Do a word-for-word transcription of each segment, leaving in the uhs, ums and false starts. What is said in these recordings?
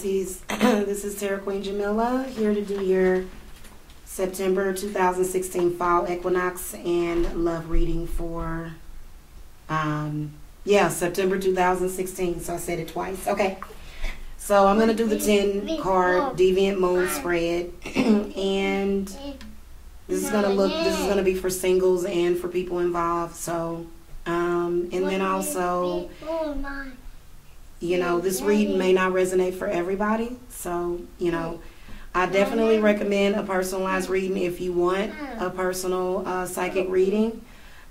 Pisces. This is Tara Queen Jamila, here to do your September two thousand sixteen Fall Equinox and Love reading for, um, yeah, September two thousand sixteen. So I said it twice. Okay. So I'm going to do the ten card Deviant Moon Spread. And this is going to look, this is going to be for singles and for people involved. So, um, and then also, you know, this reading may not resonate for everybody. So, you know, I definitely recommend a personalized reading if you want a personal uh, psychic reading.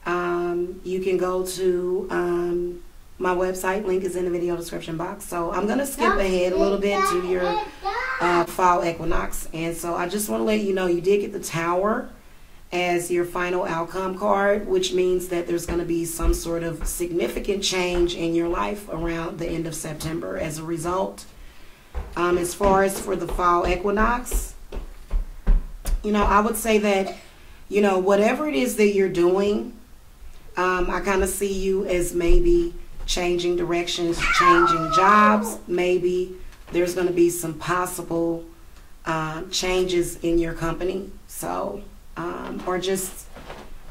Um, you can go to um, my website. Link is in the video description box. So I'm going to skip ahead a little bit to your uh, fall equinox. And so I just want to let you know you did get the Tower as your final outcome card, which means that there's going to be some sort of significant change in your life around the end of September as a result. Um, as far as for the fall equinox, you know, I would say that, you know, whatever it is that you're doing, um, I kind of see you as maybe changing directions, changing jobs. Maybe there's going to be some possible uh, changes in your company. So, um, or just,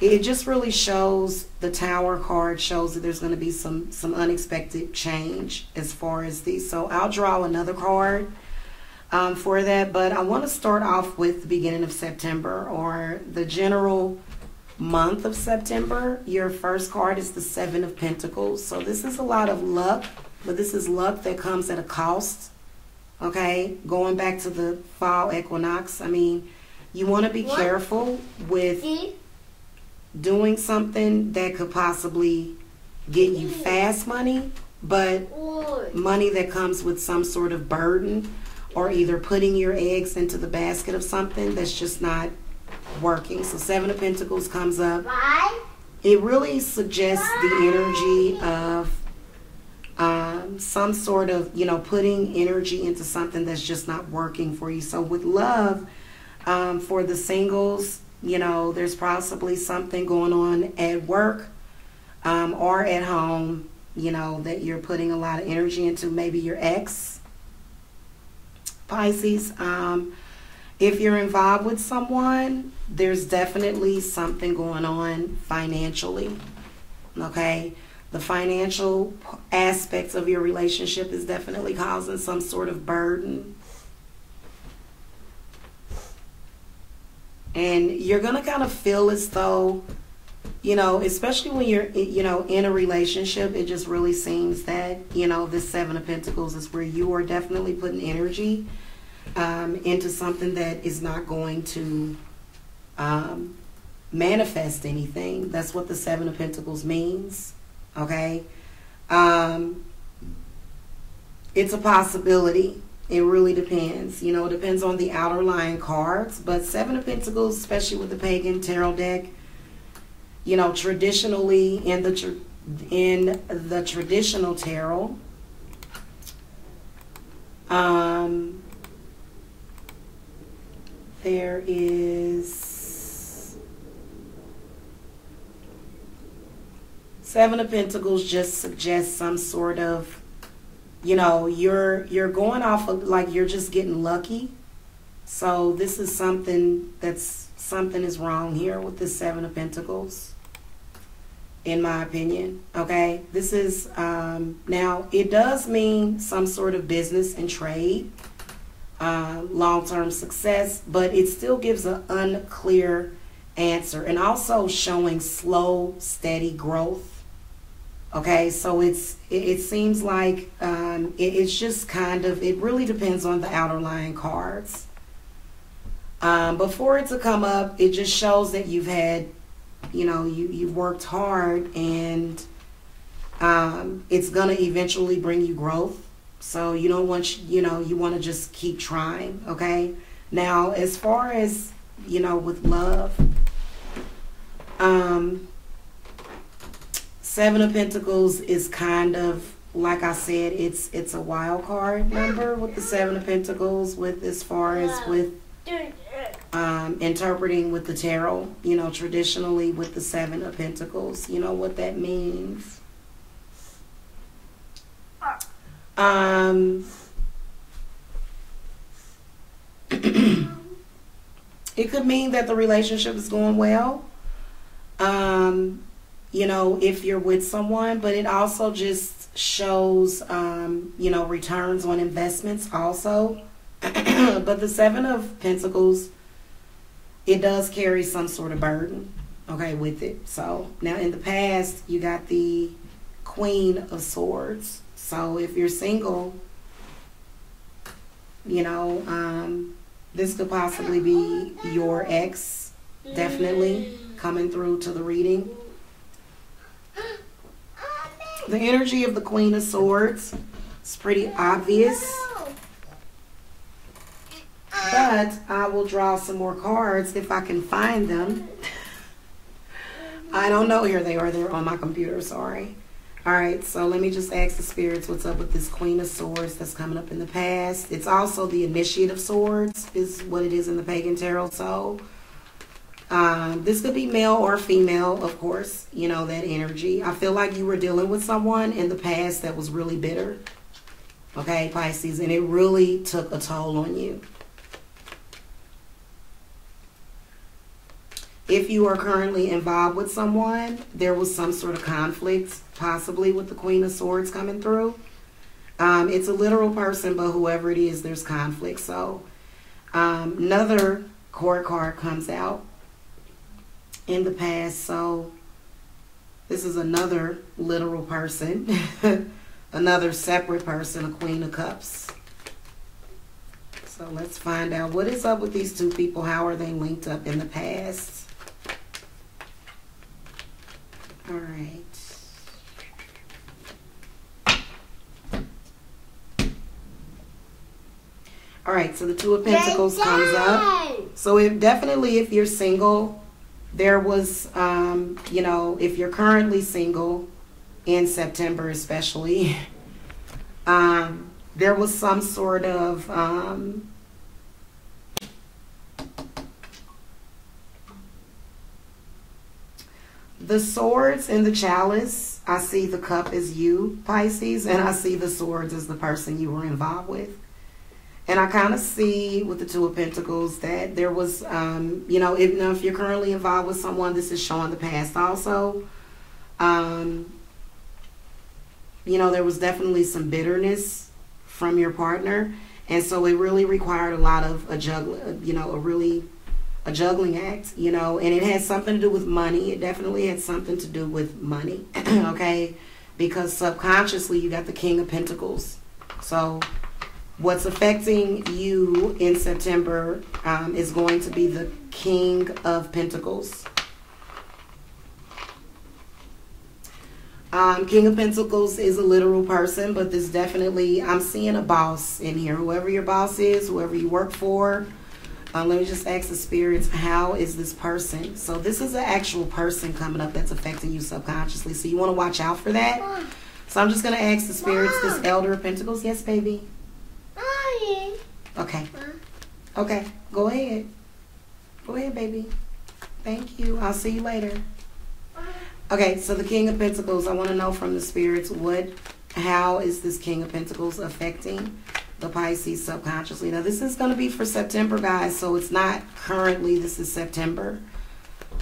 it just really shows, the Tower card shows that there's going to be some some unexpected change as far as these. So I'll draw another card um, for that, but I want to start off with the beginning of September, or the general month of September. Your first card is the Seven of Pentacles. So this is a lot of luck, but this is luck that comes at a cost. Okay, going back to the fall equinox, I mean, you want to be careful with doing something that could possibly get you fast money, but money that comes with some sort of burden, or either putting your eggs into the basket of something that's just not working. So Seven of Pentacles comes up. It really suggests the energy of um, some sort of, you know, putting energy into something that's just not working for you. So with love, um, for the singles, you know, there's possibly something going on at work um, or at home, you know, that you're putting a lot of energy into. Maybe your ex, Pisces. Um, if you're involved with someone, there's definitely something going on financially, okay? The financial aspects of your relationship is definitely causing some sort of burden. And you're going to kind of feel as though, you know, especially when you're, you know, in a relationship, it just really seems that, you know, this Seven of Pentacles is where you are definitely putting energy um, into something that is not going to um, manifest anything. That's what the Seven of Pentacles means, okay? Um, it's a possibility. It really depends. You know, it depends on the outer line cards. But Seven of Pentacles, especially with the Pagan Tarot deck, you know, traditionally in the tr in the traditional tarot, um, there is Seven of Pentacles just suggests some sort of, you know, you're you're going off of, like, you're just getting lucky. So this is something that's, something is wrong here with the Seven of Pentacles, in my opinion. Okay, this is um, now it does mean some sort of business and trade, uh, long-term success, but it still gives an unclear answer, and also showing slow, steady growth. Okay, so it's it, it seems like um, it, it's just kind of, it really depends on the outer line cards. Um, before it to come up, it just shows that you've had, you know, you, you've worked hard, and um, it's going to eventually bring you growth. So you don't want, you know, you want to just keep trying, okay? Now, as far as, you know, with love, um... Seven of Pentacles is kind of, like I said, it's it's a wild card number with the Seven of Pentacles, with as far as with um, interpreting with the tarot, you know, traditionally with the Seven of Pentacles, you know what that means. Um, It could mean that the relationship is going well, um, you know, if you're with someone, but it also just shows, um, you know, returns on investments also. But the Seven of Pentacles, it does carry some sort of burden, okay, with it. So now in the past, you got the Queen of Swords. So if you're single, you know, um, this could possibly be your ex, definitely, coming through to the reading. The energy of the Queen of Swords is pretty obvious. But I will draw some more cards if I can find them. I don't know. Here they are. They're on my computer. Sorry. All right. So let me just ask the spirits what's up with this Queen of Swords that's coming up in the past. It's also the Initiate of Swords is what it is in the Pagan Tarot. So um, this could be male or female, of course. You know, that energy. I feel like you were dealing with someone in the past that was really bitter. Okay, Pisces. And it really took a toll on you. If you are currently involved with someone, there was some sort of conflict, possibly with the Queen of Swords coming through. Um, it's a literal person, but whoever it is, there's conflict. So um, another court card comes out in the past. So this is another literal person, another separate person, a Queen of Cups. So let's find out what is up with these two people. How are they linked up in the past? All right. All right, so the Two of Pentacles comes up. So if definitely if you're single, there was, um, you know, if you're currently single, in September especially, um, there was some sort of, um, the swords in the chalice, I see the cup as you, Pisces, and I see the swords as the person you were involved with. And I kind of see with the Two of Pentacles that there was, um, you know, if, if you're currently involved with someone, this is showing the past also. Um, you know, there was definitely some bitterness from your partner, and so it really required a lot of a juggling, you know, a really a juggling act, you know, and it had something to do with money. It definitely had something to do with money, okay, because subconsciously you got the King of Pentacles. So what's affecting you in September um, is going to be the King of Pentacles. Um, King of Pentacles is a literal person, but this definitely, I'm seeing a boss in here. Whoever your boss is, whoever you work for, um, let me just ask the spirits, how is this person? So this is an actual person coming up that's affecting you subconsciously, so you want to watch out for that. So I'm just going to ask the spirits, Mom. This Elder of Pentacles, yes baby? Mommy. Okay. Okay, go ahead. Go ahead baby. Thank you. I'll see you later. Okay, so the King of Pentacles, I want to know from the spirits, what, how is this King of Pentacles affecting the Pisces subconsciously? Now, this is going to be for September, guys, so it's not currently, this is September.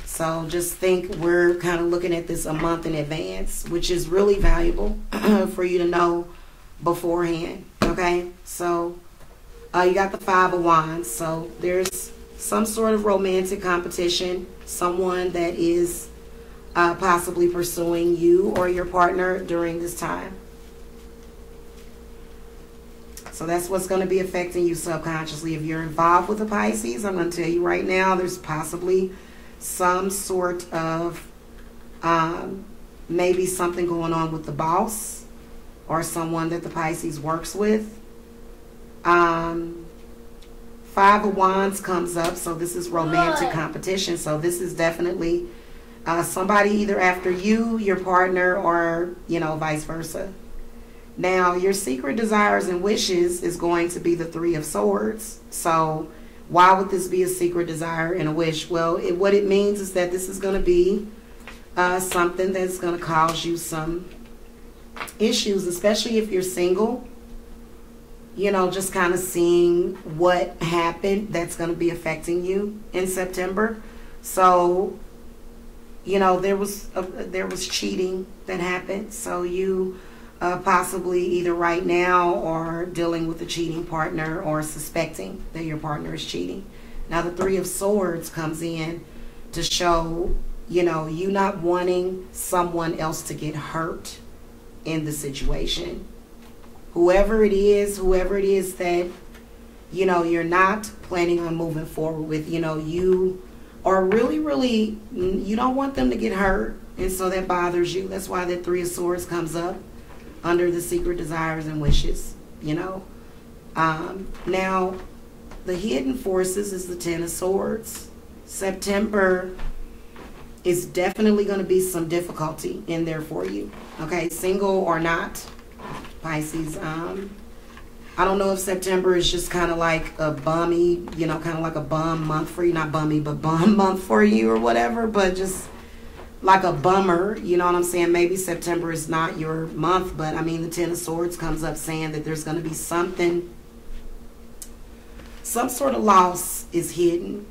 So just think we're kind of looking at this a month in advance, which is really valuable for you to know beforehand, okay? So uh, you got the Five of Wands, so there's some sort of romantic competition, someone that is... Uh, possibly pursuing you or your partner during this time. So that's what's going to be affecting you subconsciously. If you're involved with the Pisces, I'm going to tell you right now, there's possibly some sort of um, maybe something going on with the boss or someone that the Pisces works with. Um, Five of Wands comes up, so this is romantic competition. So this is definitely... Uh, somebody either after you, your partner, or, you know, vice versa. Now, your secret desires and wishes is going to be the Three of Swords. So, why would this be a secret desire and a wish? Well, it, what it means is that this is going to be uh, something that's going to cause you some issues, especially if you're single. you know, just kind of seeing what happened that's going to be affecting you in September. So, you know, there was a, there was cheating that happened. So you uh, possibly either right now or dealing with a cheating partner or suspecting that your partner is cheating. Now the Three of Swords comes in to show, you know, you not wanting someone else to get hurt in the situation. Whoever it is, whoever it is that, you know, you're not planning on moving forward with, you know, you are really, really, you don't want them to get hurt. And so that bothers you. That's why that Three of Swords comes up under the secret desires and wishes, you know. Um, now, the hidden forces is the Ten of Swords. September is definitely going to be some difficulty in there for you. Okay, single or not. Pisces, um, I don't know if September is just kind of like a bummy, you know, kind of like a bum month for you, not bummy, but bum month for you or whatever, but just like a bummer, you know what I'm saying? Maybe September is not your month, but I mean, the Ten of Swords comes up saying that there's going to be something, some sort of loss is hidden,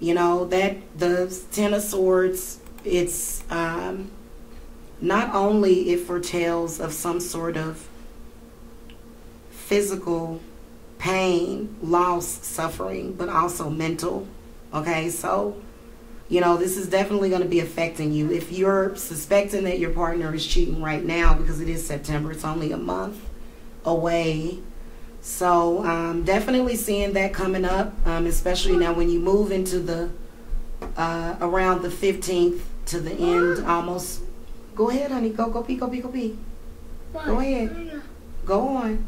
you know, that the Ten of Swords, it's, um, not only it foretells of some sort of physical pain, loss, suffering, but also mental. Okay, so, you know, this is definitely going to be affecting you. If you're suspecting that your partner is cheating right now, because it is September, it's only a month away. So, um, definitely seeing that coming up, um, especially now when you move into the, uh, around the fifteenth to the end, almost. Go ahead, honey. Go, go pee, go pee, go pee. Go ahead. Go on.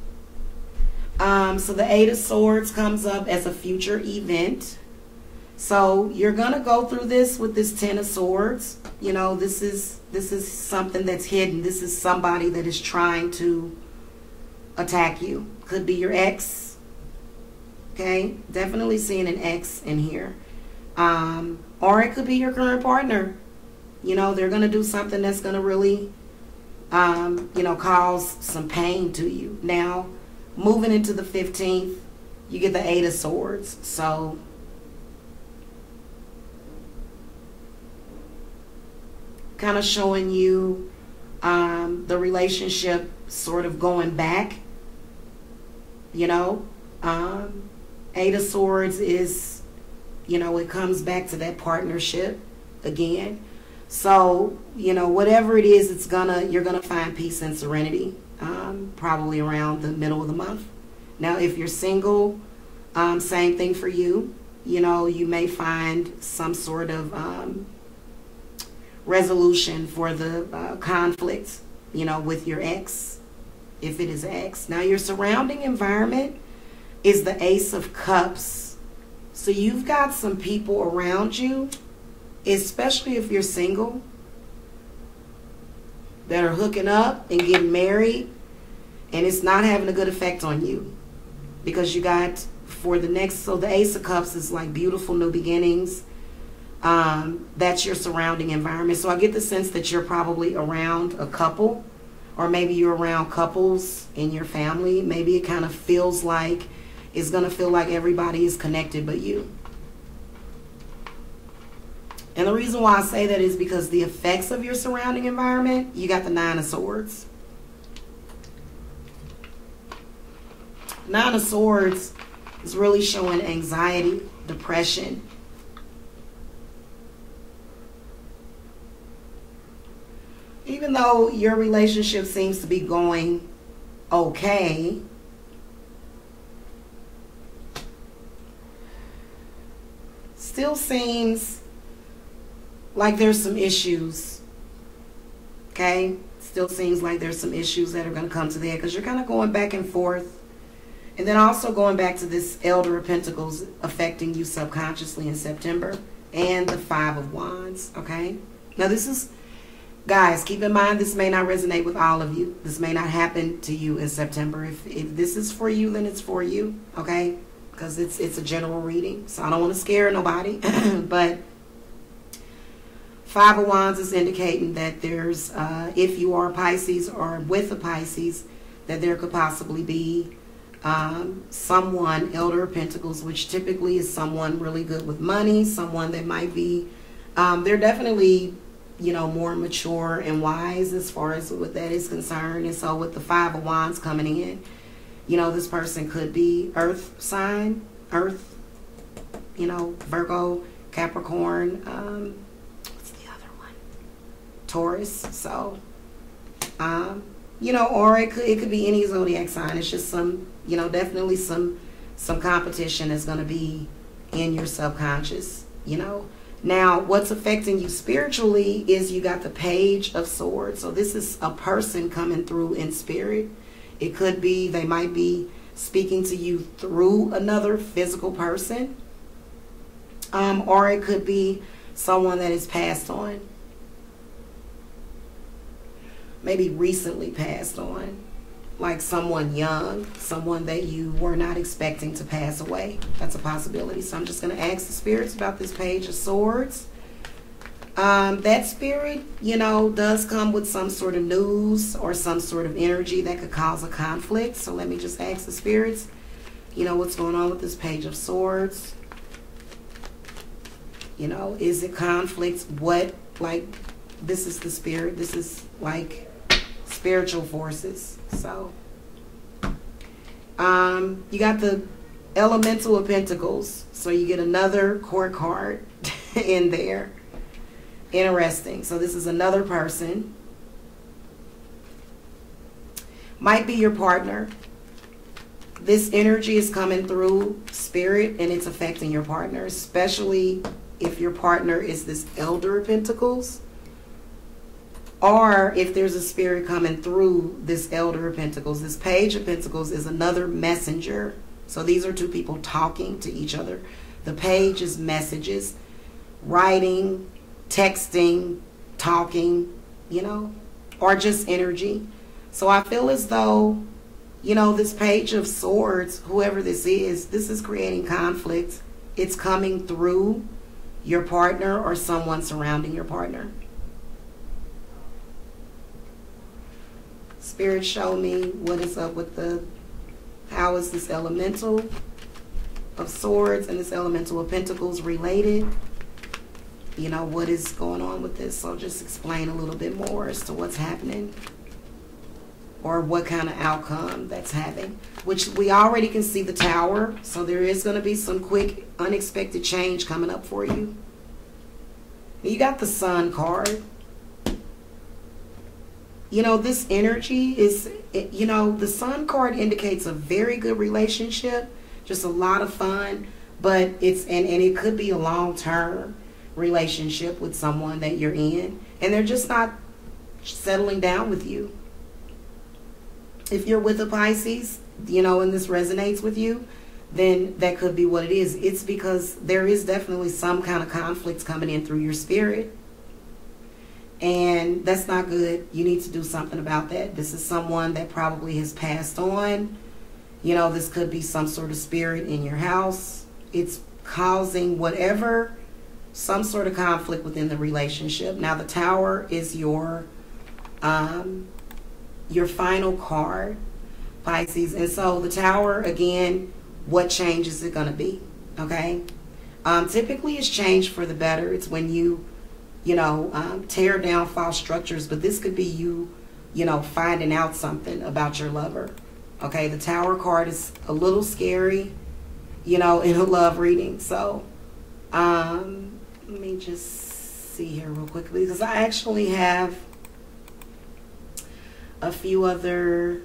Um, so the Eight of Swords comes up as a future event. So you're going to go through this with this Ten of Swords. You know, this is, this is something that's hidden. This is somebody that is trying to attack you. Could be your ex. Okay? Definitely seeing an ex in here. Um, or it could be your current partner. You know, they're going to do something that's going to really, um, you know, cause some pain to you. Now, moving into the fifteenth, you get the Eight of Swords. So, kind of showing you um, the relationship sort of going back, you know. Um, Eight of Swords is, you know, it comes back to that partnership again. So, you know, whatever it is, it's gonna, you're gonna find peace and serenity, um, probably around the middle of the month. Now, if you're single, um, same thing for you. You know, you may find some sort of um, resolution for the uh, conflict, you know, with your ex, if it is an ex. Now, your surrounding environment is the Ace of Cups. So you've got some people around you, especially if you're single, that are hooking up and getting married, and it's not having a good effect on you, because you got for the next, so the Ace of Cups is like beautiful new beginnings. Um, that's your surrounding environment. So I get the sense that you're probably around a couple, or maybe you're around couples in your family. Maybe it kind of feels like, it's going to feel like everybody is connected but you. And the reason why I say that is because the effects of your surrounding environment, you got the Nine of Swords. Nine of Swords is really showing anxiety, depression. Even though your relationship seems to be going okay, still seems like there's some issues, okay? Still seems like there's some issues that are going to come to the head, because you're kind of going back and forth. And then also going back to this Elder of Pentacles affecting you subconsciously in September, and the Five of Wands, okay? Now this is, guys, keep in mind this may not resonate with all of you. This may not happen to you in September. If, if this is for you, then it's for you, okay? Because it's, it's a general reading, so I don't want to scare nobody, but Five of Wands is indicating that there's, uh, if you are Pisces or with a Pisces, that there could possibly be um, someone, Elder of Pentacles, which typically is someone really good with money, someone that might be, um, they're definitely, you know, more mature and wise as far as what that is concerned. And so with the Five of Wands coming in, you know, this person could be earth sign, earth, you know, Virgo, Capricorn, um, what's the other one? Taurus. So, um, you know, or it could, it could be any zodiac sign. It's just some, you know, definitely some, some competition is going to be in your subconscious, you know. Now, what's affecting you spiritually is you got the Page of Swords. So this is a person coming through in spirit. It could be, they might be speaking to you through another physical person. Um, or it could be someone that is passed on. Maybe recently passed on. Like someone young, someone that you were not expecting to pass away. That's a possibility. So I'm just going to ask the spirits about this Page of Swords. Um, that spirit, you know, does come with some sort of news or some sort of energy that could cause a conflict. So let me just ask the spirits, you know, what's going on with this Page of Swords? You know, is it conflicts? What, like, this is the spirit. This is like spiritual forces. So, um, you got the Elemental of Pentacles. So you get another core card in there. Interesting. So this is another person. Might be your partner. This energy is coming through spirit and it's affecting your partner, especially if your partner is this Elder of Pentacles. Or if there's a spirit coming through this Elder of Pentacles. This Page of Pentacles is another messenger. So these are two people talking to each other. The page is messages, writing, texting, talking, you know, or just energy. So I feel as though, you know, this Page of Swords, whoever this is, this is creating conflict. It's coming through your partner or someone surrounding your partner. Spirit, show me what is up with the, how is this Elemental of Swords and this Elemental of Pentacles related? You know, what is going on with this? So just explain a little bit more as to what's happening or what kind of outcome that's having, which we already can see the Tower. So there is going to be some quick, unexpected change coming up for you. You got the Sun card. You know, this energy is, you know, the Sun card indicates a very good relationship, just a lot of fun, but it's, and, and it could be a long-term relationship with someone that you're in, and they're just not settling down with you. If you're with a Pisces, you know, and this resonates with you, then that could be what it is. It's because there is definitely some kind of conflict coming in through your spirit. And that's not good. You need to do something about that. This is someone that probably has passed on. You know, this could be some sort of spirit in your house. It's causing whatever, some sort of conflict within the relationship. Now, the Tower is your, um, your final card, Pisces. And so the Tower, again, what change is it going to be? Okay. Um, typically, it's change for the better. It's when you, you know, um, tear down false structures, but this could be you, you know, finding out something about your lover. Okay, the Tower card is a little scary, you know, in a love reading. So, um, let me just see here real quickly, because I actually have a few other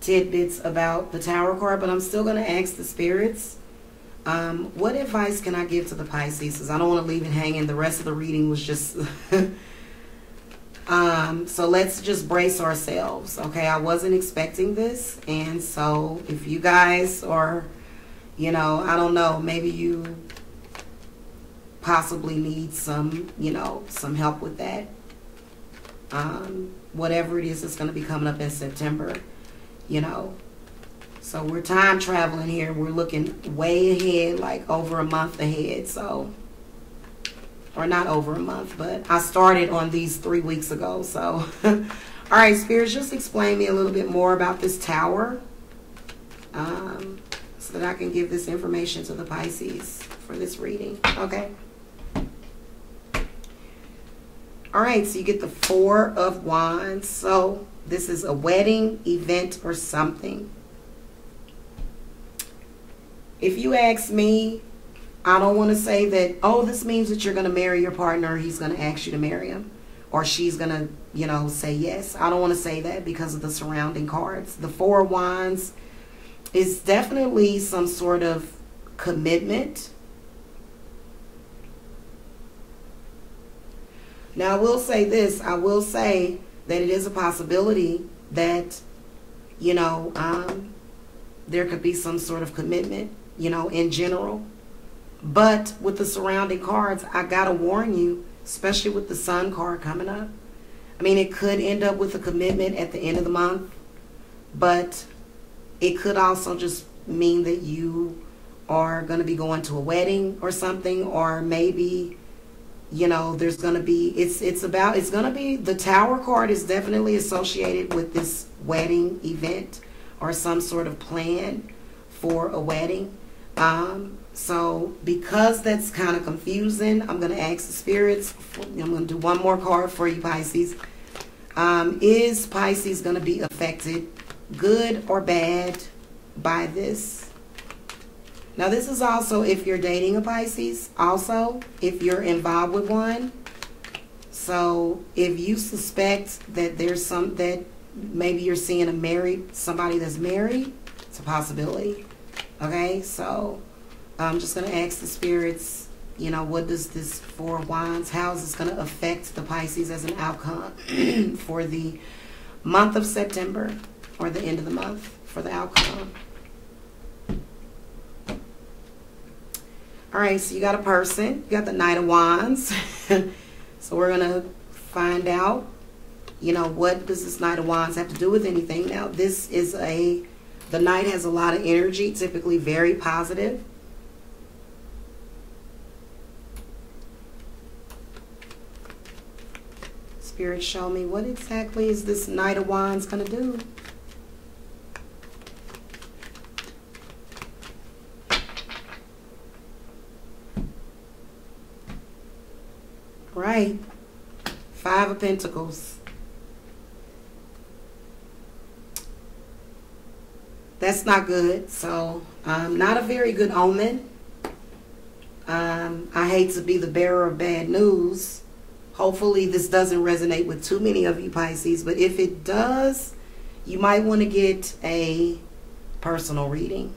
tidbits about the Tower card, but I'm still going to ask the spirits. Um, what advice can I give to the Pisces? Because I don't want to leave it hanging. The rest of the reading was just... um, so let's just brace ourselves, okay? I wasn't expecting this. And so if you guys are, you know, I don't know, maybe you possibly need some, you know, some help with that. Um, whatever it is that's going to be coming up in September, you know. So we're time traveling here. We're looking way ahead, like over a month ahead. So, or not over a month, but I started on these three weeks ago. So, all right, spirits, just explain me a little bit more about this Tower. um, so that I can give this information to the Pisces for this reading. Okay. All right, so you get the Four of Wands. So this is a wedding, event, or something. If you ask me, I don't want to say that, oh, this means that you're going to marry your partner, or he's going to ask you to marry him, or she's going to, you know, say yes. I don't want to say that because of the surrounding cards. The Four of Wands is definitely some sort of commitment. Now, I will say this. I will say that it is a possibility that, you know, um, there could be some sort of commitment, you know, in general. But with the surrounding cards, I got to warn you, especially with the Sun card coming up. I mean, it could end up with a commitment at the end of the month. But it could also just mean that you are going to be going to a wedding or something, or maybe... You know, there's going to be, it's it's about, it's going to be, the Tower card is definitely associated with this wedding event or some sort of plan for a wedding. Um, so because that's kind of confusing, I'm going to ask the spirits, I'm going to do one more card for you, Pisces. Um, is Pisces going to be affected, good or bad, by this? Now, this is also if you're dating a Pisces, also if you're involved with one. So if you suspect that there's some, that maybe you're seeing a married, somebody that's married, it's a possibility. Okay, so I'm just going to ask the spirits, you know, what does this Four of Wands, how is this going to affect the Pisces as an outcome for the month of September, or the end of the month for the outcome? All right, so you got a person. You got the Knight of Wands. So we're going to find out, you know, what does this Knight of Wands have to do with anything? Now, this is a, the Knight has a lot of energy, typically very positive. Spirit, show me what exactly is this Knight of Wands going to do? Right. Five of Pentacles. That's not good. So, um, not a very good omen. Um, I hate to be the bearer of bad news. Hopefully this doesn't resonate with too many of you Pisces, but if it does, you might want to get a personal reading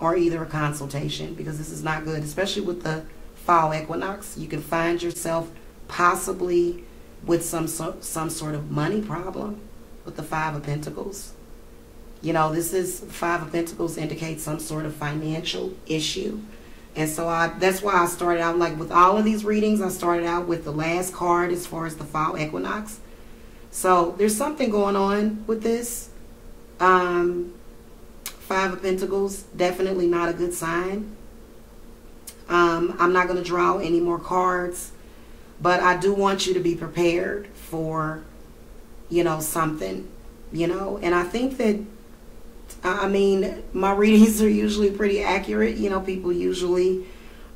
or either a consultation, because this is not good, especially with the fall equinox. You can find yourself possibly with some so, some sort of money problem with the Five of Pentacles. You know, this is, Five of Pentacles indicates some sort of financial issue. And so I, that's why I started out, like with all of these readings, I started out with the last card as far as the fall equinox. So there's something going on with this. Um, Five of Pentacles, definitely not a good sign. Um, I'm not going to draw any more cards. But I do want you to be prepared for, you know, something, you know. And I think that, I mean, my readings are usually pretty accurate. You know, people usually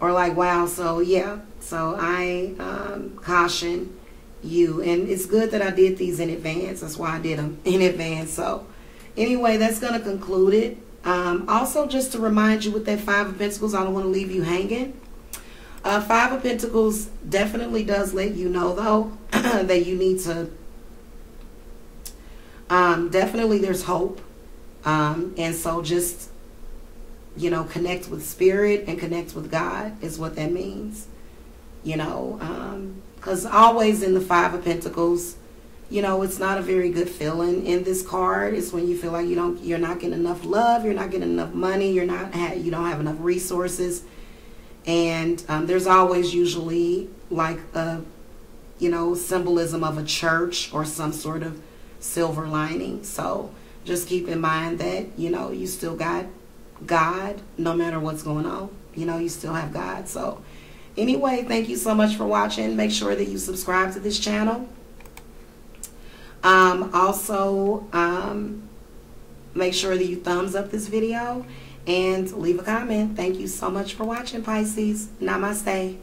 are like, wow, so yeah. So I um, caution you. And it's good that I did these in advance. That's why I did them in advance. So anyway, that's going to conclude it. Um, also, just to remind you with that Five of Pentacles, I don't want to leave you hanging. Uh, Five of Pentacles definitely does let you know, though, that you need to, um, definitely there's hope. Um, and so just, you know, connect with spirit and connect with God is what that means. You know, because um, always in the Five of Pentacles, you know, it's not a very good feeling in this card. It's when you feel like you don't, you're not getting enough love, you're not getting enough money, you're not, you don't have enough resources. And um, there's always usually like a, you know, symbolism of a church or some sort of silver lining. So just keep in mind that, you know, you still got God no matter what's going on. You know, you still have God. So anyway, thank you so much for watching. Make sure that you subscribe to this channel. Um, also, um, Make sure that you thumbs up this video and leave a comment. Thank you so much for watching, Pisces. Namaste.